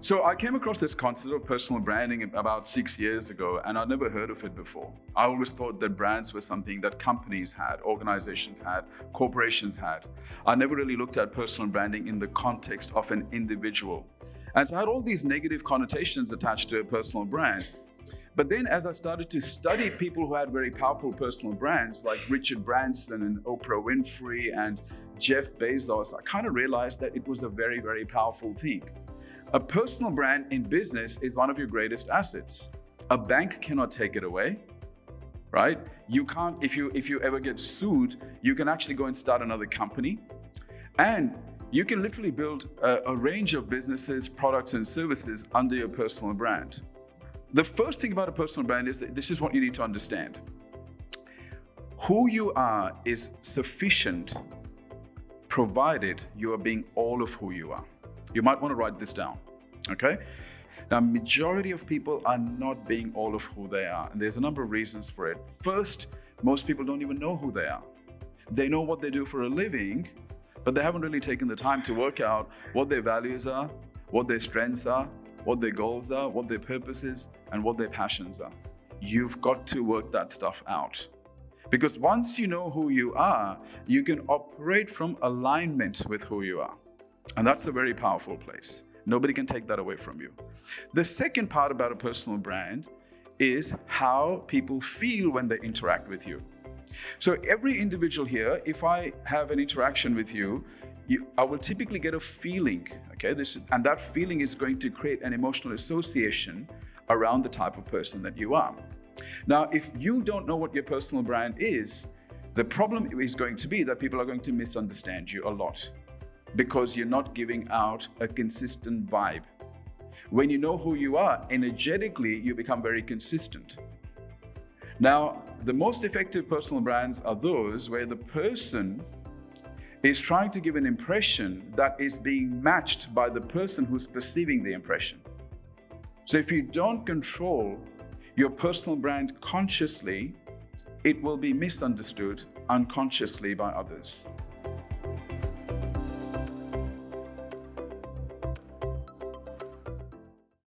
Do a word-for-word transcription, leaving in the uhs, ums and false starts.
So I came across this concept of personal branding about six years ago, and I'd never heard of it before. I always thought that brands were something that companies had, organizations had, corporations had. I never really looked at personal branding in the context of an individual. And so I had all these negative connotations attached to a personal brand. But then as I started to study people who had very powerful personal brands, like Richard Branson and Oprah Winfrey and Jeff Bezos, I kind of realized that it was a very, very powerful thing. A personal brand in business is one of your greatest assets. A bank cannot take it away, right? You can't, if you, if you ever get sued, you can actually go and start another company. And you can literally build a, a range of businesses, products, and services under your personal brand. The first thing about a personal brand is that this is what you need to understand. Who you are is sufficient, provided you are being all of who you are. You might want to write this down, okay? Now, majority of people are not being all of who they are, and there's a number of reasons for it. First, most people don't even know who they are. They know what they do for a living, but they haven't really taken the time to work out what their values are, what their strengths are, what their goals are, what their purpose is, and what their passions are. You've got to work that stuff out. Because once you know who you are, you can operate from alignment with who you are. And that's a very powerful place. Nobody can take that away from you. The second part about a personal brand is how people feel when they interact with you. So every individual here, if I have an interaction with you, you I will typically get a feeling, okay? This, and that feeling is going to create an emotional association around the type of person that you are. Now, if you don't know what your personal brand is, the problem is going to be that people are going to misunderstand you a lot, because you're not giving out a consistent vibe. When you know who you are, energetically, you become very consistent. Now, the most effective personal brands are those where the person is trying to give an impression that is being matched by the person who's perceiving the impression. So if you don't control your personal brand consciously, it will be misunderstood unconsciously by others.